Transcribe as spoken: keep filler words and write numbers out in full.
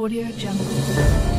Audio Jungle.